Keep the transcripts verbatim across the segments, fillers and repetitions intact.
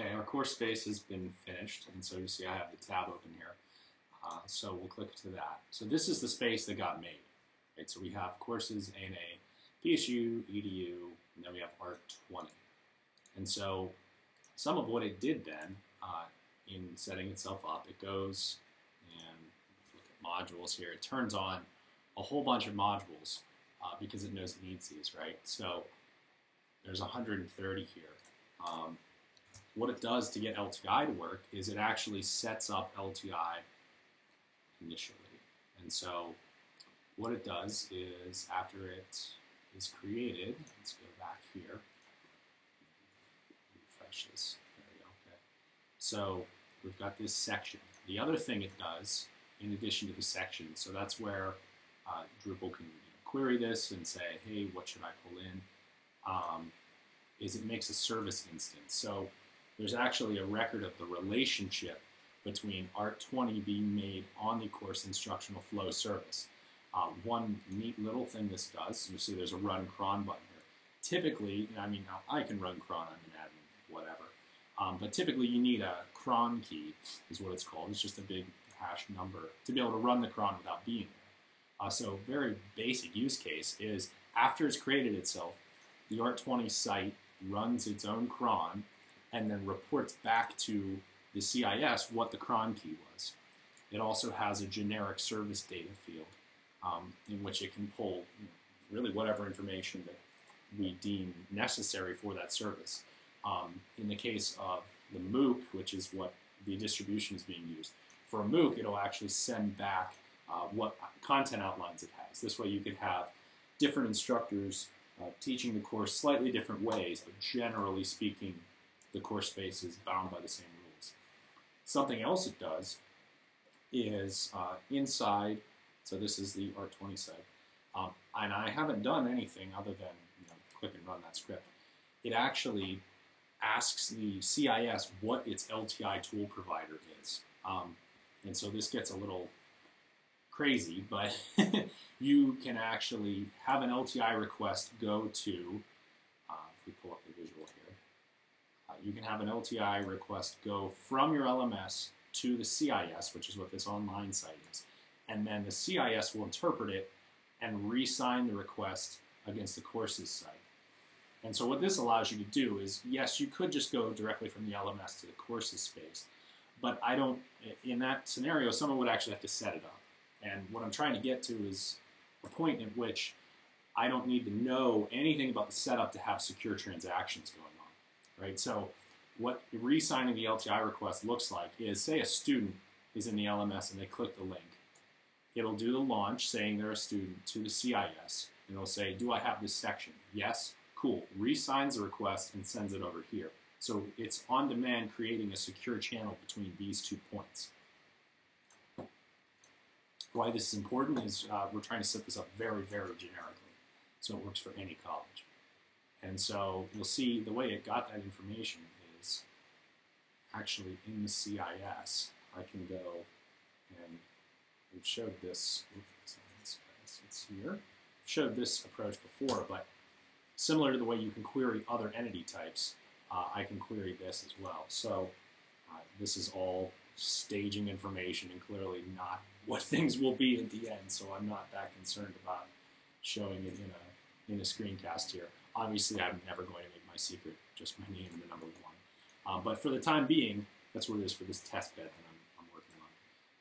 Okay, our course space has been finished, and so you see I have the tab open here. Uh, so we'll click to that. So this is the space that got made. Right? So we have courses, A N A, P S U, E D U, and then we have A R T twenty. And so some of what it did then, uh, in setting itself up, it goes and look at modules here. It turns on a whole bunch of modules uh, because it knows it needs these, right? So there's one hundred thirty here. Um, what it does to get L T I to work is it actually sets up L T I initially. And so what it does is after it is created, let's go back here, refresh this, there we go, okay. So we've got this section. The other thing it does, in addition to the section, so that's where uh, Drupal can query this and say, hey, what should I pull in, um, is it makes a service instance. So there's actually a record of the relationship between A R T twenty being made on the course instructional flow service. Uh, one neat little thing this does, you see there's a run cron button here. Typically, I mean, I can run cron, I'm an admin, whatever. Um, but typically you need a cron key, is what it's called. It's just a big hash number to be able to run the cron without being there. Uh, so very basic use case is after it's created itself, the A R T twenty site runs its own cron and then reports back to the C I S what the cron key was. It also has a generic service data field um, in which it can pull really whatever information that we deem necessary for that service. Um, in the case of the MOOC, which is what the distribution is being used, for a MOOC it'll actually send back uh, what content outlines it has. This way you could have different instructors uh, teaching the course slightly different ways, but generally speaking the course space is bound by the same rules. Something else it does is uh, inside, so this is the A R T twenty site, um, and I haven't done anything other than you know, click and run that script. It actually asks the C I S what its L T I tool provider is. Um, and so this gets a little crazy, but you can actually have an L T I request go to, uh, if we pull up the visual here, Uh, you can have an L T I request go from your L M S to the C I S, which is what this online site is, and then the C I S will interpret it and re-sign the request against the courses site. And so what this allows you to do is, yes, you could just go directly from the L M S to the courses space, but I don't, in that scenario, someone would actually have to set it up. And what I'm trying to get to is a point at which I don't need to know anything about the setup to have secure transactions going on. Right? So what re-signing the L T I request looks like is, say a student is in the L M S and they click the link. It'll do the launch saying they're a student to the C I S, and it'll say, do I have this section? Yes, cool. Re-signs the request and sends it over here. So it's on demand, creating a secure channel between these two points. Why this is important is uh, we're trying to set this up very, very generically, so it works for any college. And so you'll see the way it got that information is actually in the C I S. I can go and we've showed this, oops, it's, it's here, showed this approach before, but similar to the way you can query other entity types, uh, I can query this as well. So uh, this is all staging information and clearly not what things will be at the end, so I'm not that concerned about showing it in a, in a screencast here. Obviously, I'm never going to make my secret just my name and the number one. Um, but for the time being, that's what it is for this test bed that I'm, I'm working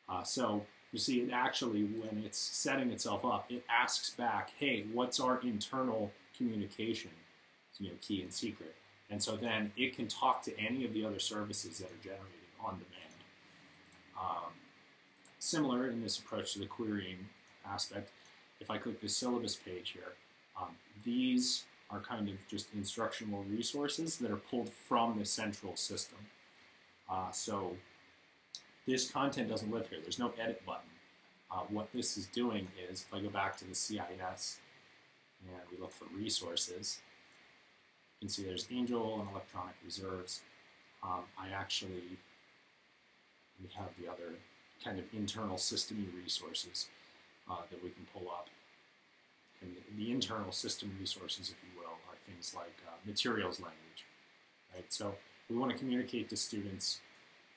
on. Uh, so you see, it actually, when it's setting itself up, it asks back, hey, what's our internal communication, you know, key and secret? And so then it can talk to any of the other services that are generated on demand. Um, similar in this approach to the querying aspect, if I click the syllabus page here, um, these are kind of just instructional resources that are pulled from the central system. Uh, so this content doesn't live here. There's no edit button. Uh, what this is doing is, if I go back to the C I S and we look for resources, you can see there's Angel and Electronic Reserves. Um, I actually, we have the other kind of internal system resources uh, that we can pull up. And the internal system resources, if you will, are things like uh, materials language, right? So we want to communicate to students,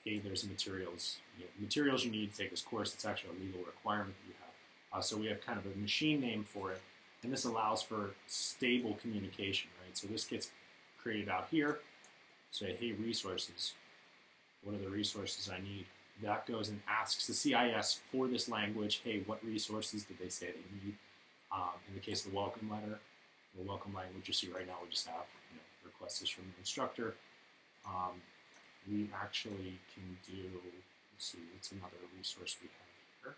hey, there's materials, you know, materials you need to take this course. It's actually a legal requirement that you have. Uh, so we have kind of a machine name for it, and this allows for stable communication, right? So this gets created out here. Say, hey, resources, what are the resources I need? That goes and asks the C I S for this language, hey, what resources did they say they need? Um, in the case of the welcome letter, the welcome language you see right now, we just have, you know, requests from the instructor. Um, we actually can do, let's see, what's another resource we have here?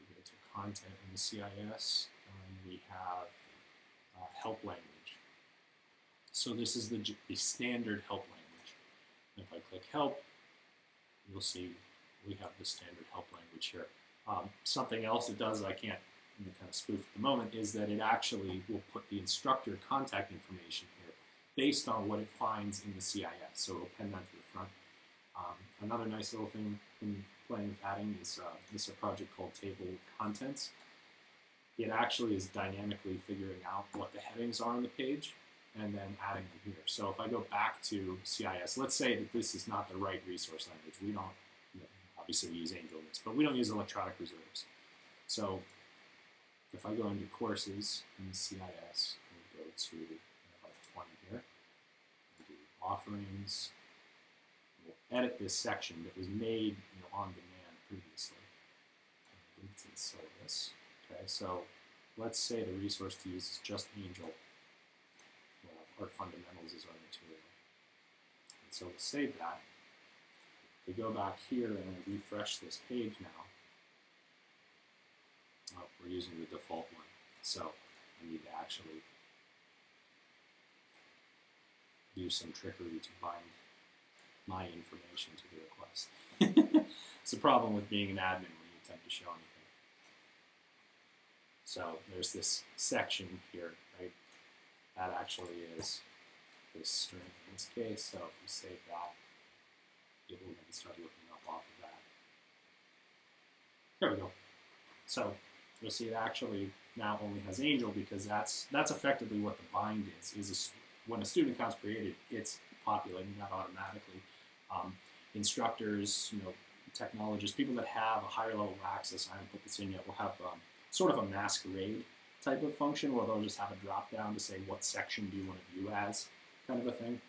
We go to content in the C I S, and we have uh, help language. So this is the, the standard help language. And if I click help, you'll see we have the standard help language here. Um, something else it does that I can't kind of spoof at the moment is that it actually will put the instructor contact information here based on what it finds in the C I S. So it'll pin that to the front. Um, another nice little thing in playing with adding is uh, this is a project called Table Contents. It actually is dynamically figuring out what the headings are on the page and then adding them here. So if I go back to C I S, let's say that this is not the right resource language. We don't, you know, obviously we use AngelList, but we don't use electronic reserves. So if I go into courses in C I S, and go to A R T twenty here, and do offerings, we'll edit this section that was made, you know, on demand previously. And it's in syllabus. Okay, so let's say the resource to use is just Angel. Our fundamentals is our material. And so we'll save that. We go back here and refresh this page now. Oh, we're using the default one. So I need to actually do some trickery to bind my information to the request. It's a problem with being an admin when you attempt to show anything. So there's this section here, right? That actually is this string in this case, so if we save that, it will then start looking up off of that. There we go. So you'll see it actually now only has Angel because that's that's effectively what the bind is. Is a, when a student account's created, it's populating that automatically. Um, instructors, you know, technologists, people that have a higher level of access, I haven't put this in yet, will have um, sort of a masquerade type of function where they'll just have a drop down to say what section do you want to view as, kind of a thing.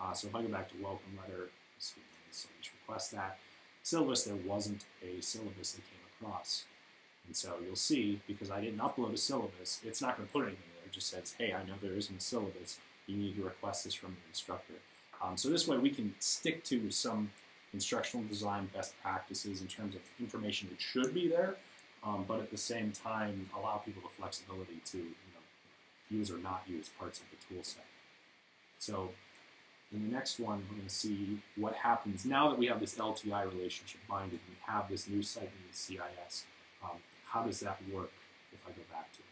Uh, so if I go back to welcome letter, excuse me, so just request that syllabus, there wasn't a syllabus that came across, and so you'll see because I didn't upload a syllabus, it's not going to put anything there. It just says, hey, I know there isn't a syllabus. You need to request this from your instructor. Um, so this way we can stick to some instructional design best practices in terms of information that should be there. Um, but at the same time, allow people the flexibility to, you know, use or not use parts of the tool set. So in the next one, we're going to see what happens now that we have this L T I relationship binded, we have this new segment in C I S. Um, how does that work if I go back to it?